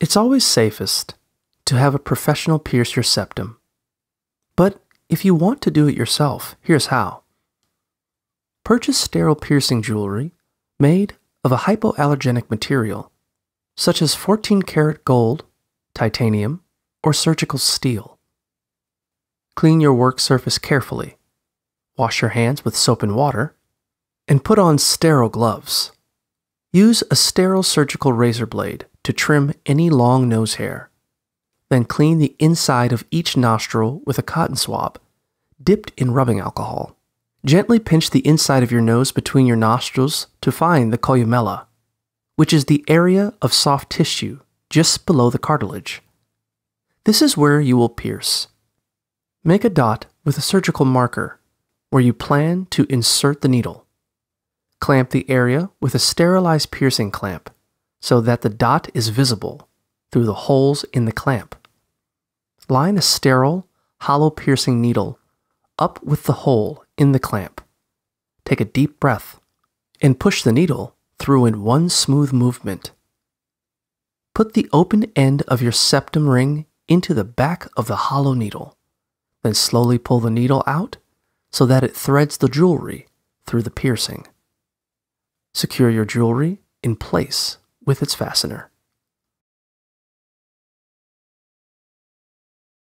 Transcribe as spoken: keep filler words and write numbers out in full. It's always safest to have a professional pierce your septum, but if you want to do it yourself, here's how. Purchase sterile piercing jewelry made of a hypoallergenic material, such as fourteen karat gold, titanium, or surgical steel. Clean your work surface carefully, wash your hands with soap and water, and put on sterile gloves. Use a sterile surgical razor blade to trim any long nose hair. Then clean the inside of each nostril with a cotton swab, dipped in rubbing alcohol. Gently pinch the inside of your nose between your nostrils to find the columella, which is the area of soft tissue just below the cartilage. This is where you will pierce. Make a dot with a surgical marker where you plan to insert the needle. Clamp the area with a sterilized piercing clamp so that the dot is visible through the holes in the clamp. Line a sterile, hollow piercing needle up with the hole in the clamp. Take a deep breath and push the needle through in one smooth movement. Put the open end of your septum ring into the back of the hollow needle, then slowly pull the needle out so that it threads the jewelry through the piercing. Secure your jewelry in place with its fastener.